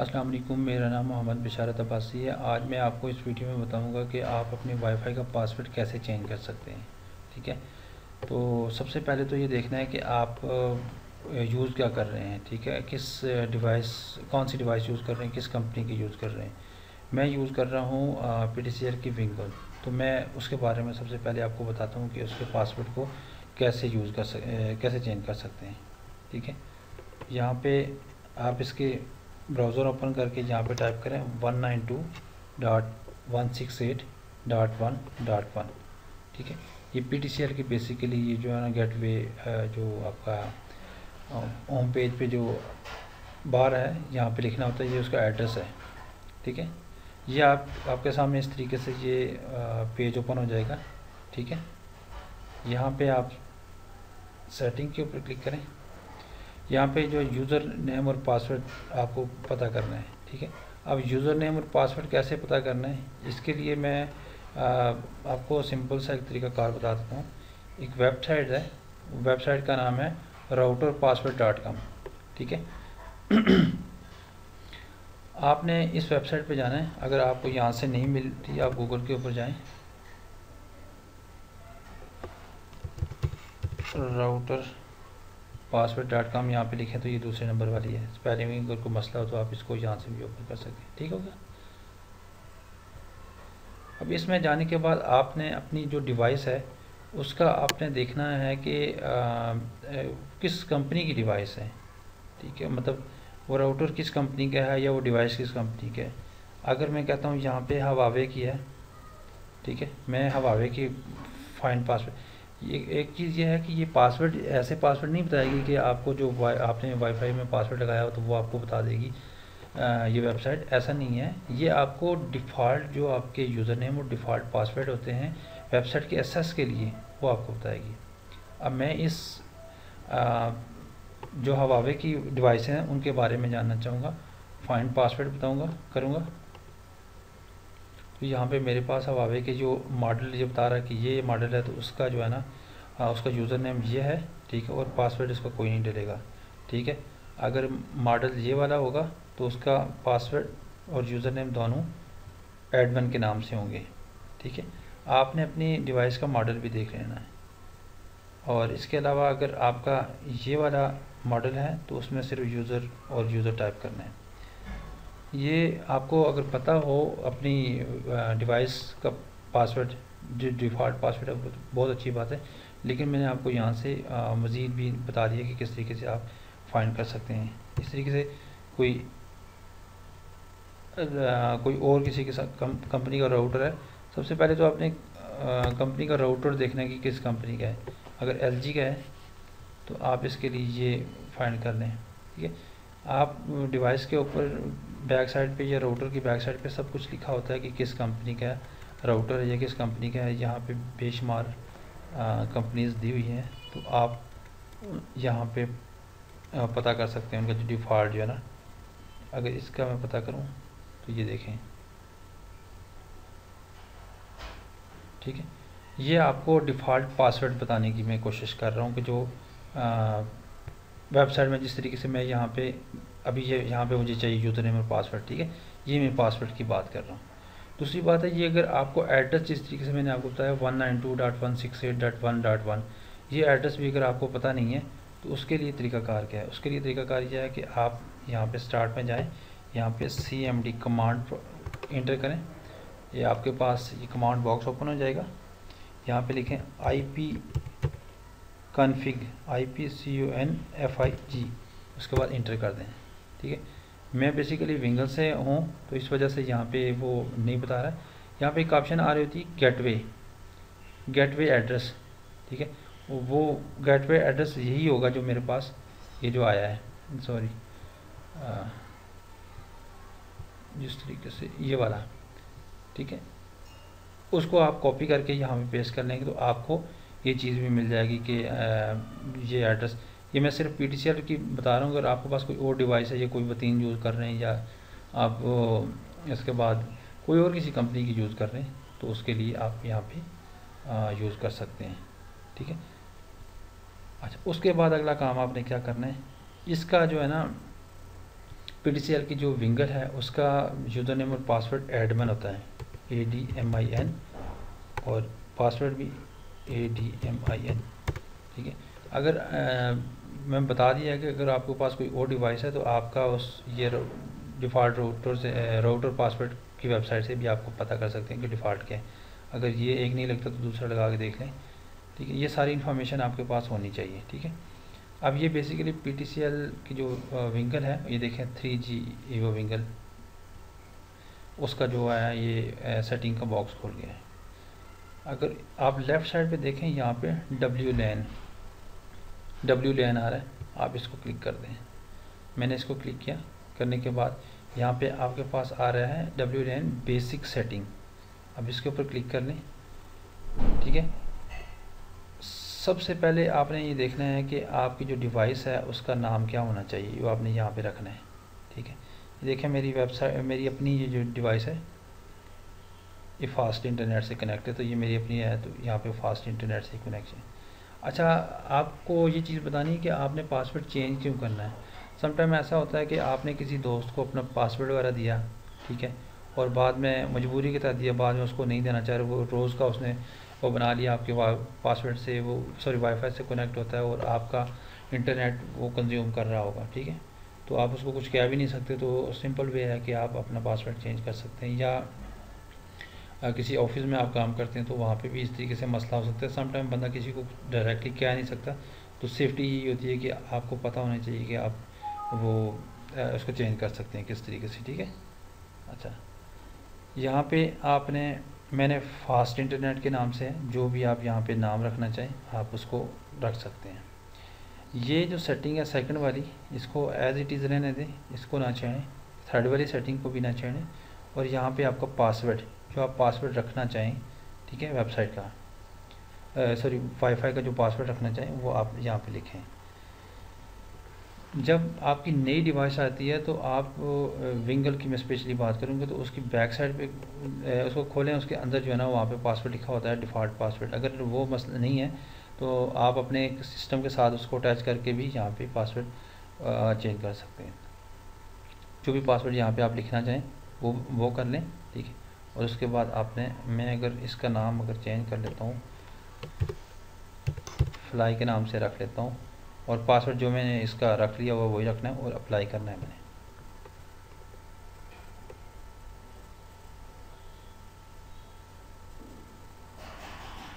अस्सलाम वालेकुम, मेरा नाम मोहम्मद बिशारत अब्बासी है। आज मैं आपको इस वीडियो में बताऊंगा कि आप अपने वाईफाई का पासवर्ड कैसे चेंज कर सकते हैं। ठीक है, तो सबसे पहले तो ये देखना है कि आप यूज़ क्या कर रहे हैं। ठीक है, किस डिवाइस, कौन सी डिवाइस यूज़ कर रहे हैं, किस कंपनी की यूज़ कर रहे हैं। मैं यूज़ कर रहा हूँ PTCL की विंगल, तो मैं उसके बारे में सबसे पहले आपको बताता हूँ कि उसके पासवर्ड को कैसे चेंज कर सकते हैं। ठीक है, यहाँ पर आप इसके ब्राउज़र ओपन करके यहाँ पे टाइप करें 192.168.1.1। ठीक है, ये PTCL की बेसिकली ये जो है ना गेटवे, जो आपका होम पेज पे जो बार है यहाँ पे लिखना होता है, ये उसका एड्रेस है। ठीक है, ये आपके सामने इस तरीके से ये पेज ओपन हो जाएगा। ठीक है, यहाँ पे आप सेटिंग के ऊपर क्लिक करें। यहाँ पे जो यूज़र नेम और पासवर्ड आपको पता करना है। ठीक है, अब यूज़र नेम और पासवर्ड कैसे पता करना है, इसके लिए मैं आपको सिंपल सा एक तरीका कार बता देता हूँ। एक वेबसाइट है, वेबसाइट का नाम है routerpassword.com। ठीक है, आपने इस वेबसाइट पे जाना है। अगर आपको यहाँ से नहीं मिलती, आप गूगल के ऊपर जाएँ, routerpassword.com यहाँ पे लिखें तो ये दूसरे नंबर वाली है। स्पेलिंग में अगर कोई मसला हो तो आप इसको यहाँ से भी ओपन कर सकते हैं। ठीक होगा, अब इसमें जाने के बाद आपने अपनी जो डिवाइस है उसका आपने देखना है कि किस कंपनी की डिवाइस है। ठीक है, मतलब वो राउटर किस कंपनी का है या वो डिवाइस किस कंपनी का है। अगर मैं कहता हूँ यहाँ पे Huawei की है, ठीक है, मैं Huawei की फाइंड पासवर्ड। ये एक चीज़ ये है कि ये पासवर्ड ऐसे पासवर्ड नहीं बताएगी कि आपको जो आपने वाईफाई में पासवर्ड लगाया हो तो वो आपको बता देगी ये वेबसाइट, ऐसा नहीं है। ये आपको डिफ़ॉल्ट जो आपके यूज़र नेम और डिफ़ॉल्ट पासवर्ड होते हैं वेबसाइट के एक्सेस के लिए, वो आपको बताएगी। अब मैं इस जो Huawei की डिवाइस हैं उनके बारे में जानना चाहूँगा, फाइंड पासवर्ड करूँगा तो यहाँ पे मेरे पास Huawei के जो मॉडल ये बता रहा है कि ये मॉडल है, तो उसका जो है ना उसका यूज़र नेम ये है। ठीक है, और पासवर्ड इसका कोई नहीं डलेगा। ठीक है, अगर मॉडल ये वाला होगा तो उसका पासवर्ड और यूज़र नेम दोनों एडमिन के नाम से होंगे। ठीक है, आपने अपनी डिवाइस का मॉडल भी देख लेना है। और इसके अलावा अगर आपका ये वाला मॉडल है तो उसमें सिर्फ यूज़र और यूज़र टाइप करना है। ये आपको अगर पता हो अपनी डिवाइस का पासवर्ड, जो डिफ़ॉल्ट पासवर्ड है, वो बहुत अच्छी बात है, लेकिन मैंने आपको यहाँ से मज़ीद भी बता दिया कि किस तरीके से आप फाइंड कर सकते हैं। इस तरीके से कोई और किसी के साथ कंपनी का राउटर है, सबसे पहले तो आपने कंपनी का राउटर देखना है कि किस कंपनी का है। अगर LG का है तो आप इसके लिए ये फाइंड कर लें। ठीक है, आप डिवाइस के ऊपर बैक साइड पे या राउटर की बैक साइड पे सब कुछ लिखा होता है कि किस कंपनी का राउटर है या किस कंपनी का है। यहाँ पे बेशुमार कंपनीज दी हुई हैं, तो आप यहाँ पे पता कर सकते हैं उनका जो डिफ़ॉल्ट जो है ना। अगर इसका मैं पता करूँ तो ये देखें। ठीक है, ये आपको डिफ़ॉल्ट पासवर्ड बताने की मैं कोशिश कर रहा हूँ कि जो वेबसाइट में जिस तरीके से मैं यहाँ पे अभी ये यहाँ पे मुझे चाहिए यूज़र नेम और पासवर्ड। ठीक है, ये मैं पासवर्ड की बात कर रहा हूँ। दूसरी बात है, ये अगर आपको एड्रेस जिस तरीके से मैंने आपको बताया 192.168.1.1, ये एड्रेस भी अगर आपको पता नहीं है तो उसके लिए तरीकाकार क्या है। उसके लिए तरीकाकार यह है कि आप यहाँ पे स्टार्ट में जाएँ, यहाँ पे CMD कमांड इंटर करें, ये आपके पास ये कमांड बॉक्स ओपन हो जाएगा। यहाँ पर लिखें IP config, उसके बाद इंटर कर दें। ठीक है, मैं बेसिकली विंगल से हूँ तो इस वजह से यहाँ पे वो नहीं बता रहा है। यहाँ पे एक ऑप्शन आ रही होती है गेटवे एड्रेस। ठीक है, वो गेटवे एड्रेस यही होगा जो मेरे पास ये जो आया है, सॉरी जिस तरीके से ये वाला। ठीक है, उसको आप कॉपी करके यहाँ पे पेस्ट कर लेंगे तो आपको ये चीज़ भी मिल जाएगी कि ये एड्रेस। ये मैं सिर्फ PTCL की बता रहा हूँ। अगर आपके पास कोई और डिवाइस है या कोई वतीन यूज़ कर रहे हैं या आप इसके बाद कोई और किसी कंपनी की यूज़ कर रहे हैं तो उसके लिए आप यहाँ पे यूज़ कर सकते हैं। ठीक है, अच्छा, उसके बाद अगला काम आपने क्या करना है, इसका जो है ना PTCL की जो विंगल है उसका यूज़र नेम और पासवर्ड एडमन होता है, ADMIN, और पासवर्ड भी ADMIN, ठीक है। अगर मैं बता दिया कि अगर आपके पास कोई और डिवाइस है तो आपका उस ये डिफ़ॉल्ट राउटर से राउटर पासवर्ड की वेबसाइट से भी आपको पता कर सकते हैं कि डिफ़ॉल्ट क्या है। अगर ये एक नहीं लगता तो दूसरा लगा के देख लें, ठीक है। ये सारी इन्फॉर्मेशन आपके पास होनी चाहिए, ठीक है। अब ये बेसिकली PTCL की जो विंगल है, ये देखें 3G वो विंगल, उसका जो है ये सेटिंग का बॉक्स खोल गया है। अगर आप लेफ़्ट साइड पे देखें यहाँ पे W लैन आ रहा है, आप इसको क्लिक कर दें। मैंने इसको क्लिक किया, करने के बाद यहाँ पे आपके पास आ रहा है W लैन बेसिक सेटिंग, अब इसके ऊपर क्लिक कर लें, ठीक है। सबसे पहले आपने ये देखना है कि आपकी जो डिवाइस है उसका नाम क्या होना चाहिए, वो आपने यहाँ पे रखना है, ठीक है। देखें मेरी वेबसाइट, मेरी अपनी ये जो डिवाइस है ये फास्ट इंटरनेट से कनेक्ट है, तो ये मेरी अपनी है, तो यहाँ पे फास्ट इंटरनेट से कनेक्शन। अच्छा, आपको ये चीज़ बतानी है कि आपने पासवर्ड चेंज क्यों करना है। समटाइम ऐसा होता है कि आपने किसी दोस्त को अपना पासवर्ड वगैरह दिया, ठीक है, और बाद में मजबूरी के तहत दिया, बाद में उसको नहीं देना चाह रहे, वो रोज़ का उसने वो बना लिया, आपके पासवर्ड से वो वाईफाई से कनेक्ट होता है और आपका इंटरनेट वो कंज्यूम कर रहा होगा, ठीक है। तो आप उसको कुछ कह भी नहीं सकते, तो सिंपल वे है कि आप अपना पासवर्ड चेंज कर सकते हैं। या किसी ऑफिस में आप काम करते हैं तो वहाँ पे भी इस तरीके से मसला हो सकता है। समटाइम बंदा किसी को डायरेक्टली कह नहीं सकता, तो सेफ्टी यही होती है कि आपको पता होना चाहिए कि आप वो उसको चेंज कर सकते हैं किस तरीके से, ठीक है। अच्छा, यहाँ पे मैंने फास्ट इंटरनेट के नाम से जो भी आप यहाँ पे नाम रखना चाहें आप उसको रख सकते हैं। ये जो सेटिंग है सेकंड वाली, इसको एज इट इज़ रहने दें, इसको ना छेड़ें, थर्ड वाली सेटिंग को भी ना छेड़ें, और यहाँ पे आपका पासवर्ड जो आप पासवर्ड रखना चाहें, ठीक है, वेबसाइट का वाईफाई का जो पासवर्ड रखना चाहें वो आप यहाँ पर लिखें। जब आपकी नई डिवाइस आती है तो आप विंगल की मैं स्पेशली बात करूँगा, तो उसकी बैक साइड पर उसको खोलें, उसके अंदर जो है ना वहाँ पे पासवर्ड लिखा होता है डिफ़ॉल्ट पासवर्ड। अगर वो मसला नहीं है तो आप अपने एक सिस्टम के साथ उसको अटैच करके भी यहाँ पे पासवर्ड चेंज कर सकते हैं। जो भी पासवर्ड यहाँ पे आप लिखना चाहें वो कर लें, ठीक है। और उसके बाद मैं अगर इसका नाम चेंज कर लेता हूँ, फ्लाई के नाम से रख लेता हूँ, और पासवर्ड जो मैंने इसका रख लिया हुआ वही रखना है, और अप्लाई करना है मैंने।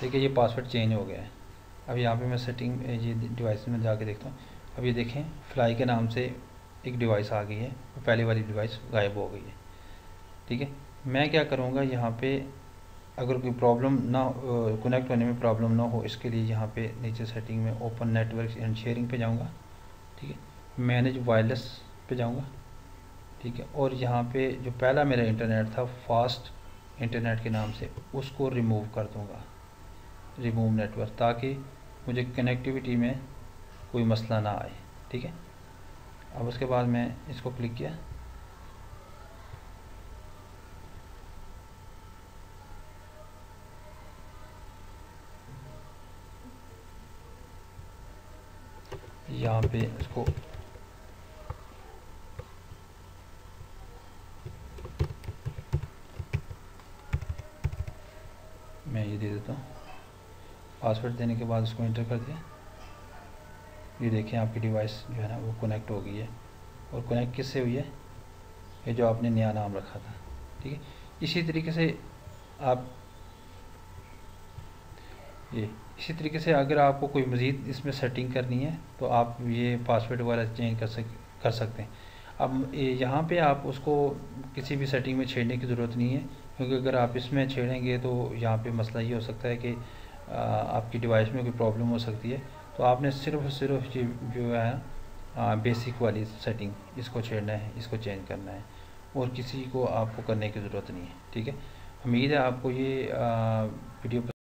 ठीक है, ये पासवर्ड चेंज हो गया है। अब यहाँ पे मैं सेटिंग ये डिवाइस में जाके देखता हूँ। अब ये देखें फ्लाई के नाम से एक डिवाइस आ गई है, पहले वाली डिवाइस गायब हो गई है, ठीक है। मैं क्या करूँगा, यहाँ पे अगर कोई प्रॉब्लम ना कनेक्ट होने में प्रॉब्लम ना हो, इसके लिए यहाँ पे नीचे सेटिंग में ओपन नेटवर्क एंड शेयरिंग पे जाऊँगा, ठीक है, मैनेज वायरलेस पे जाऊँगा, ठीक है, और यहाँ पर जो पहला मेरा इंटरनेट था फास्ट इंटरनेट के नाम से उसको रिमूव कर दूँगा, रिमूव नेटवर्क, ताकि मुझे कनेक्टिविटी में कोई मसला ना आए, ठीक है। अब उसके बाद मैं इसको क्लिक किया, यहाँ पे इसको मैं ये दे देता हूँ, पासवर्ड देने के बाद उसको इंटर कर दिया। ये देखें आपकी डिवाइस जो है ना वो कनेक्ट हो गई है, और कनेक्ट किससे हुई है, ये जो आपने नया नाम रखा था, ठीक है। इसी तरीके से अगर आपको कोई मज़ीद इसमें सेटिंग करनी है तो आप ये पासवर्ड वगैरह चेंज कर सकते हैं। अब यहाँ पे आप उसको किसी भी सेटिंग में छेड़ने की ज़रूरत नहीं है, क्योंकि अगर आप इसमें छेड़ेंगे तो यहाँ पर मसला ये हो सकता है कि आपकी डिवाइस में कोई प्रॉब्लम हो सकती है। तो आपने सिर्फ जो है बेसिक वाली सेटिंग इसको छेड़ना है, इसको चेंज करना है, और किसी को आपको करने की ज़रूरत नहीं है, ठीक है। उम्मीद है आपको ये वीडियो